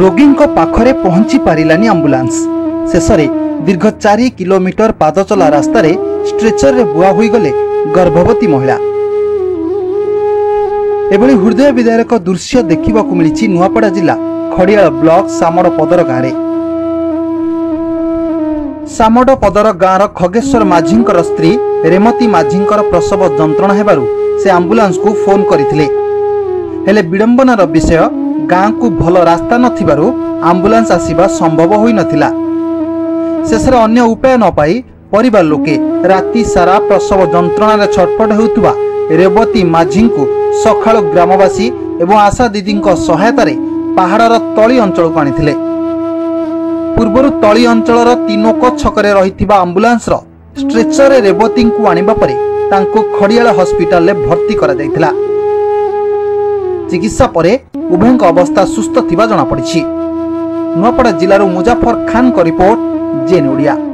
रोगी पाखरे पहुंची पारिलानी एम्बुलेंस शेष में दीर्घ 4 किलोमीटर पादचला रास्तार स्ट्रेचर रे बुआ होईगले गर्भवती महिला। एभली हृदय विदारक दृश्य देखा मिली नुआपड़ा जिला खड़ियाल ब्लॉक सामड़ पदर गाँव में। सामड़ पदर गाँवर खगेश्वर माझी स्त्री रेमती माझी प्रसव जंत्रणा हेबारु से एम्बुलेंस को फोन करथिले। हेले विडंबनार विषय गाँ को भल रास्ता नथिबारु एम्बुलेंस आसीबा संभव होई नथिला। शेषर अन्य उपाय न पाई परिवार लोके राति सारा प्रसव जंत्रणा छटपट हेउतुबा रेवती माझी को सखाळु ग्रामवासी एवं आशा दीदी सहायतार पहाड़र तली अंचल को आनिथिले। पूर्वर तली अंचल तीनोक छकरे रहिथिबा एम्बुलेंस स्ट्रेचर रेवती को आनिबा परे तांको खड़ियाल हॉस्पिटल में भर्ती करा जायथिला। चिकित्सा पर उभय अवस्था सुस्थ थी जनापड़ी। नुआपड़ा जिलार मुजाफर खान का रिपोर्ट जेन ओडिया।